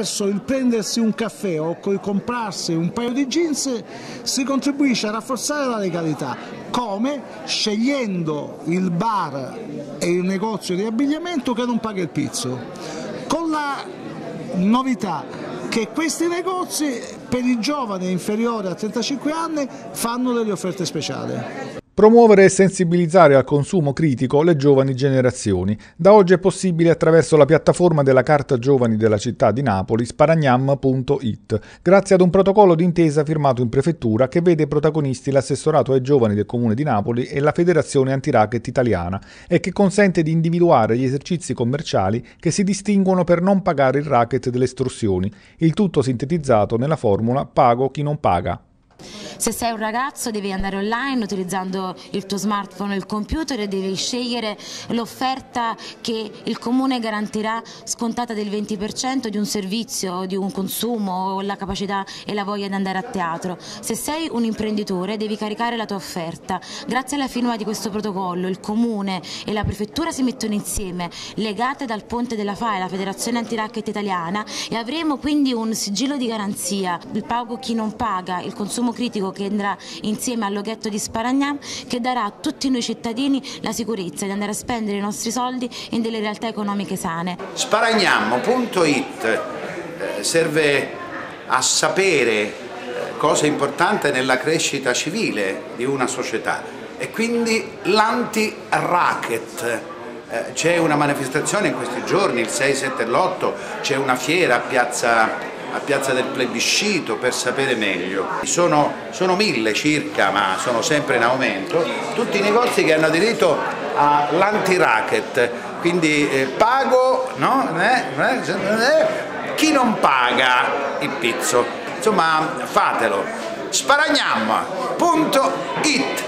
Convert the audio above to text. attraverso il prendersi un caffè o comprarsi un paio di jeans si contribuisce a rafforzare la legalità. Come? Scegliendo il bar e il negozio di abbigliamento che non paga il pizzo, con la novità che questi negozi per i giovani inferiori a 35 anni fanno delle offerte speciali. Promuovere e sensibilizzare al consumo critico le giovani generazioni. Da oggi è possibile attraverso la piattaforma della Carta Giovani della città di Napoli, Sparagnamm.it, grazie ad un protocollo d'intesa firmato in prefettura che vede protagonisti l'assessorato ai giovani del Comune di Napoli e la Federazione Antiracket Italiana e che consente di individuare gli esercizi commerciali che si distinguono per non pagare il racket delle estorsioni, il tutto sintetizzato nella formula «Pago chi non paga». Se sei un ragazzo devi andare online utilizzando il tuo smartphone o il computer e devi scegliere l'offerta che il comune garantirà scontata del 20% di un servizio, di un consumo o la capacità e la voglia di andare a teatro. Se sei un imprenditore devi caricare la tua offerta. Grazie alla firma di questo protocollo il comune e la prefettura si mettono insieme, legate dal Ponte della FAI, la Federazione Antiracket Italiana, e avremo quindi un sigillo di garanzia, il pago chi non paga, il consumo critico che andrà insieme al loghetto di Sparagnamm, che darà a tutti noi cittadini la sicurezza di andare a spendere i nostri soldi in delle realtà economiche sane. Sparagnamm.it serve a sapere cosa è importante nella crescita civile di una società e quindi l'anti-racket. C'è una manifestazione in questi giorni, il 6, 7 e l'8, c'è una fiera a Piazza del Plebiscito per sapere meglio. Sono 1000 circa, ma sono sempre in aumento, tutti i negozi che hanno aderito all'anti-racket, quindi pago, no? Chi non paga il pizzo, insomma fatelo, Sparagnamm.it.